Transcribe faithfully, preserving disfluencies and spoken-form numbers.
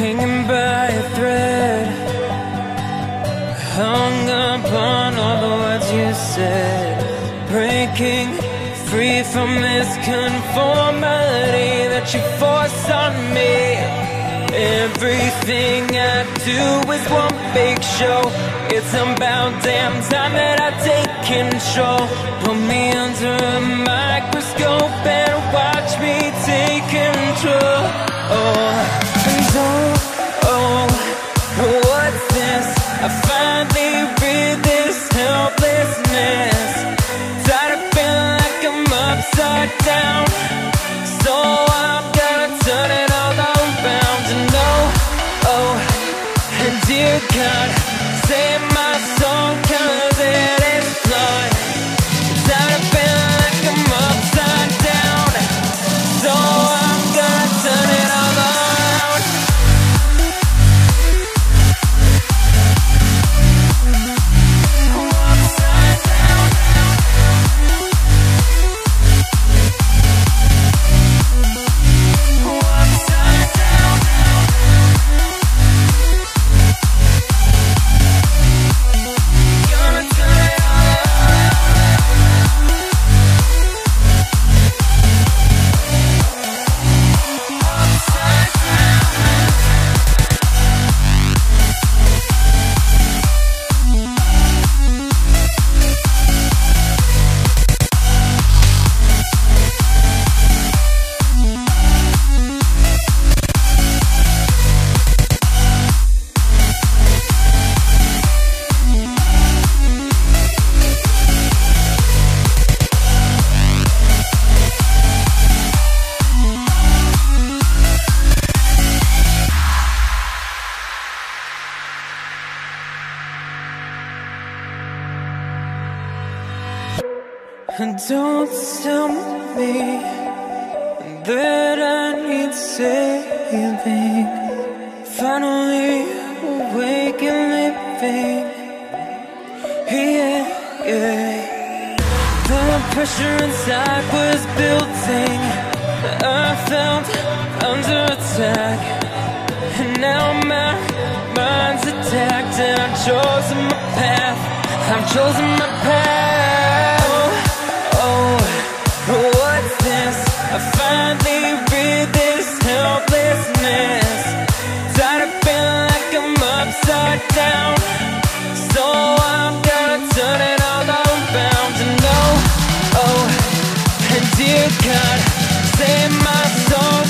hanging by a thread, hung up on all the words you said, breaking free from this conformity that you force on me. Everything I do is one big show. It's about damn time that I take control. Put me under a microscope and watch me take control. Oh. I finally read this helplessness. Tired of feeling like I'm upside down, so I'm gonna turn it all around. And oh, oh, and dear God, save my soul, cause it is flawed. Tired of feeling like I'm upside down, so I'm gonna turn it all around. And don't tell me that I need saving. Finally awake and living. Yeah, yeah. The pressure inside was building. I felt under attack, and now my mind's attacked. And I've chosen my path. I've chosen my path. What's this? I finally read this helplessness. Tired of feeling like I'm upside down, so I'm gonna turn it all around. And oh, oh, and dear God, save my soul.